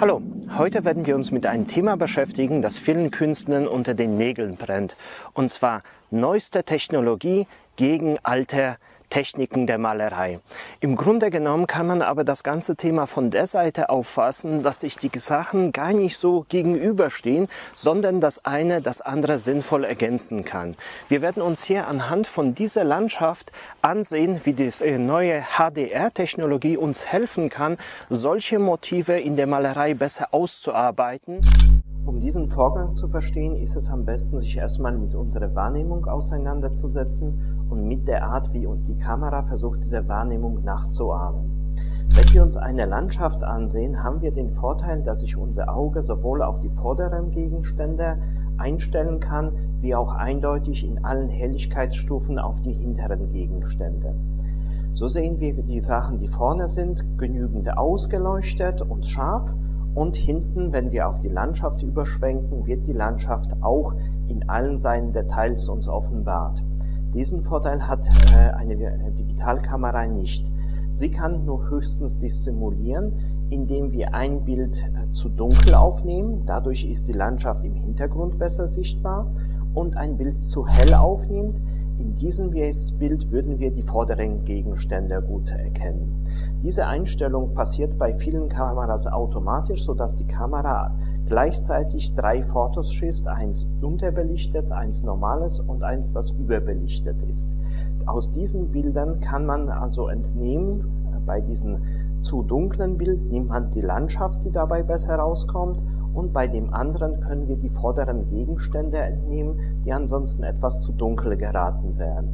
Hallo, heute werden wir uns mit einem Thema beschäftigen, das vielen Künstlern unter den Nägeln brennt. Und zwar neueste Technologie gegen alte Techniken der Malerei. Im Grunde genommen kann man aber das ganze Thema von der Seite auffassen, dass sich die Sachen gar nicht so gegenüberstehen, sondern das eine das andere sinnvoll ergänzen kann. Wir werden uns hier anhand von dieser Landschaft ansehen, wie die neue HDR-Technologie uns helfen kann, solche Motive in der Malerei besser auszuarbeiten. Um diesen Vorgang zu verstehen, ist es am besten, sich erstmal mit unserer Wahrnehmung auseinanderzusetzen und mit der Art, wie die Kamera versucht, diese Wahrnehmung nachzuahmen. Wenn wir uns eine Landschaft ansehen, haben wir den Vorteil, dass sich unser Auge sowohl auf die vorderen Gegenstände einstellen kann, wie auch eindeutig in allen Helligkeitsstufen auf die hinteren Gegenstände. So sehen wir die Sachen, die vorne sind, genügend ausgeleuchtet und scharf. Und hinten, wenn wir auf die Landschaft überschwenken, wird die Landschaft auch in allen seinen Details uns offenbart. Diesen Vorteil hat eine Digitalkamera nicht. Sie kann nur höchstens simulieren, indem wir ein Bild zu dunkel aufnehmen. Dadurch ist die Landschaft im Hintergrund besser sichtbar. Und ein Bild zu hell aufnimmt. In diesem Bild würden wir die vorderen Gegenstände gut erkennen. Diese Einstellung passiert bei vielen Kameras automatisch, sodass die Kamera gleichzeitig drei Fotos schießt, eins unterbelichtet, eins normales und eins, das überbelichtet ist. Aus diesen Bildern kann man also entnehmen, bei diesem zu dunklen Bild nimmt man die Landschaft, die dabei besser rauskommt, und bei dem anderen können wir die vorderen Gegenstände entnehmen, die ansonsten etwas zu dunkel geraten wären.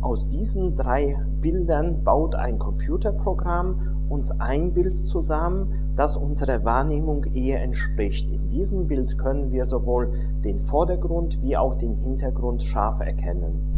Aus diesen drei Bildern baut ein Computerprogramm uns ein Bild zusammen, das unserer Wahrnehmung eher entspricht. In diesem Bild können wir sowohl den Vordergrund wie auch den Hintergrund scharf erkennen.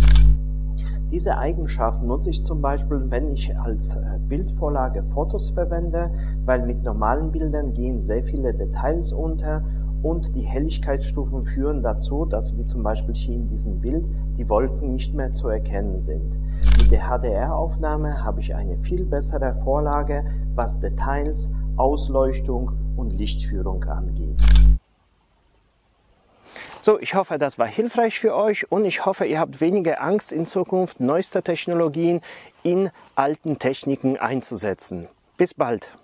Diese Eigenschaft nutze ich zum Beispiel, wenn ich als Bildvorlage Fotos verwende, weil mit normalen Bildern gehen sehr viele Details unter und die Helligkeitsstufen führen dazu, dass wie zum Beispiel hier in diesem Bild die Wolken nicht mehr zu erkennen sind. Mit der HDR-Aufnahme habe ich eine viel bessere Vorlage, was Details, Ausleuchtung und Lichtführung angeht. So, ich hoffe, das war hilfreich für euch und ich hoffe, ihr habt weniger Angst, in Zukunft neueste Technologien in alten Techniken einzusetzen. Bis bald!